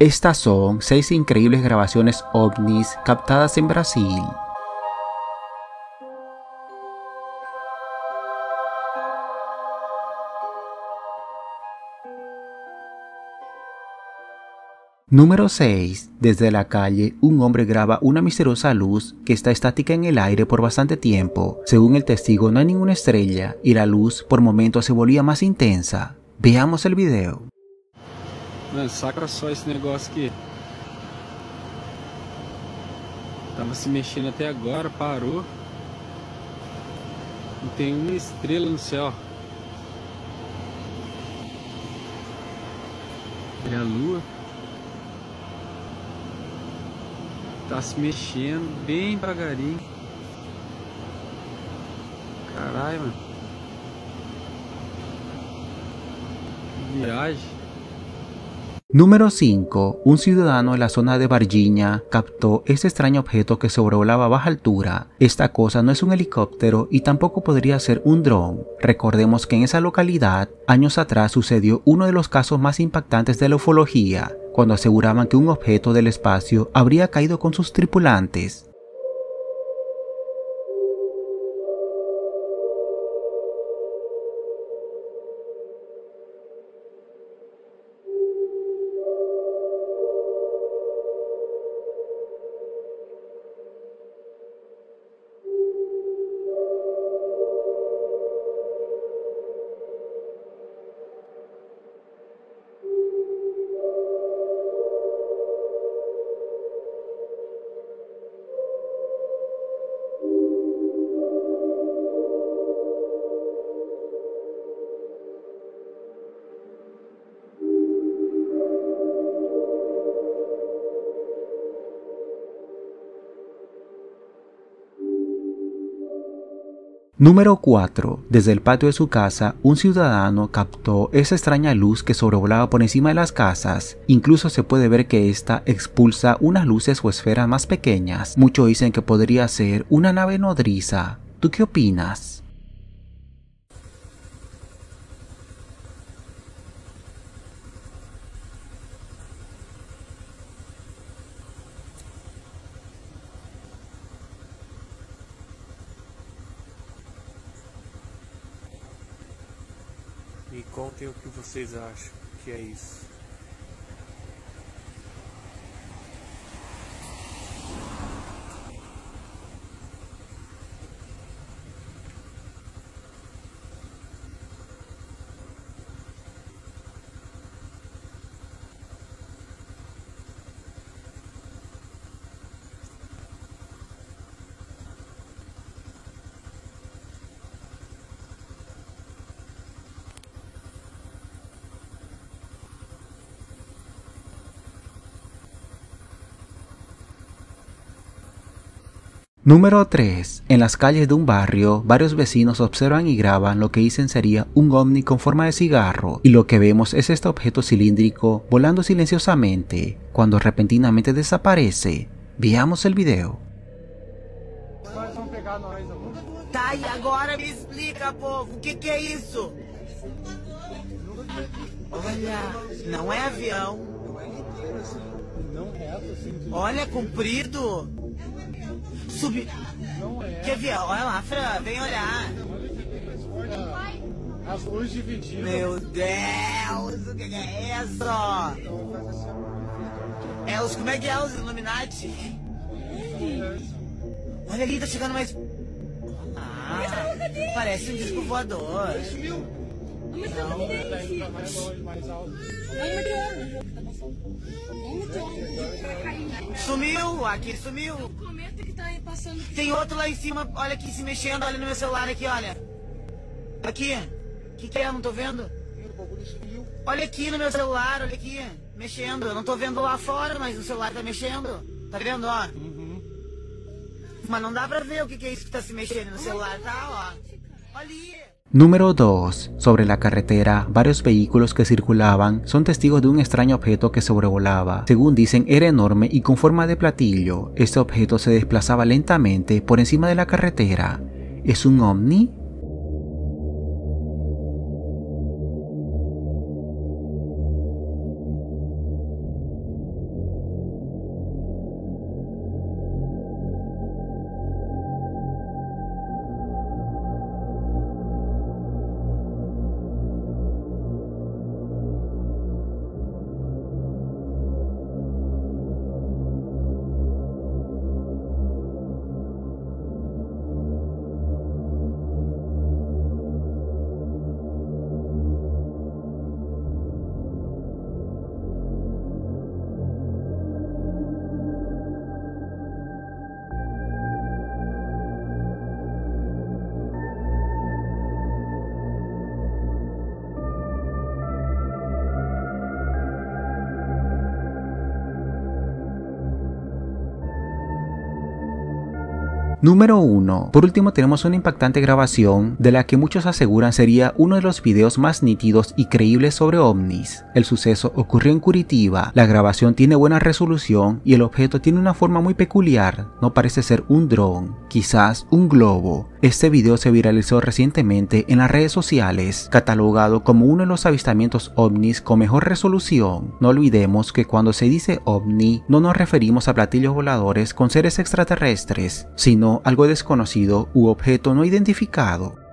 Estas son 6 increíbles grabaciones ovnis captadas en Brasil. Número 6. Desde la calle, un hombre graba una misteriosa luz que está estática en el aire por bastante tiempo. Según el testigo, no hay ninguna estrella y la luz por momentos se volvía más intensa. Veamos el video. Mano, saca só esse negócio aqui. Tava se mexendo até agora, parou. Não tem uma estrela no céu. Olha a lua. Tá se mexendo bem devagarinho. Caralho, mano. Que viagem. Número 5. Un ciudadano en la zona de Varginha captó este extraño objeto que sobrevolaba a baja altura. Esta cosa no es un helicóptero y tampoco podría ser un dron. Recordemos que en esa localidad, años atrás sucedió uno de los casos más impactantes de la ufología, cuando aseguraban que un objeto del espacio habría caído con sus tripulantes. Número 4. Desde el patio de su casa, un ciudadano captó esa extraña luz que sobrevolaba por encima de las casas. Incluso se puede ver que ésta expulsa unas luces o esferas más pequeñas. Muchos dicen que podría ser una nave nodriza. ¿Tú qué opinas? E contem o que vocês acham que é isso. Número 3. En las calles de un barrio, varios vecinos observan y graban lo que dicen sería un ovni con forma de cigarro, y lo que vemos es este objeto cilíndrico volando silenciosamente, cuando repentinamente desaparece. Veamos el video. Tá, y ahora me explica, povo, que é isso? Olha, não é avião. Olha, comprido. Subir. Quer ver? Olha lá, Fran, vem olhar. As luzes divididas. Meu Deus, o que é isso? É os, como é que é? Os Illuminati? Olha ali, tá chegando mais. Ah, parece um disco voador. Sumiu, aqui sumiu. Tem outro lá em cima, olha aqui se mexendo, olha no meu celular aqui, olha. Aqui, que é? Não tô vendo. Olha aqui no meu celular, olha aqui, mexendo. Eu não tô vendo lá fora, mas o celular tá mexendo. Tá vendo, ó? Mas não dá pra ver o que é isso que tá se mexendo no celular, tá, ó. Olha aí. Número 2. Sobre la carretera, varios vehículos que circulaban son testigos de un extraño objeto que sobrevolaba. Según dicen, era enorme y con forma de platillo. Este objeto se desplazaba lentamente por encima de la carretera. ¿Es un ovni? Número 1. Por último tenemos una impactante grabación de la que muchos aseguran sería uno de los videos más nítidos y creíbles sobre ovnis. El suceso ocurrió en Curitiba, la grabación tiene buena resolución y el objeto tiene una forma muy peculiar, no parece ser un dron, quizás un globo. Este video se viralizó recientemente en las redes sociales, catalogado como uno de los avistamientos ovnis con mejor resolución. No olvidemos que cuando se dice ovni no nos referimos a platillos voladores con seres extraterrestres, sino algo desconocido u objeto no identificado.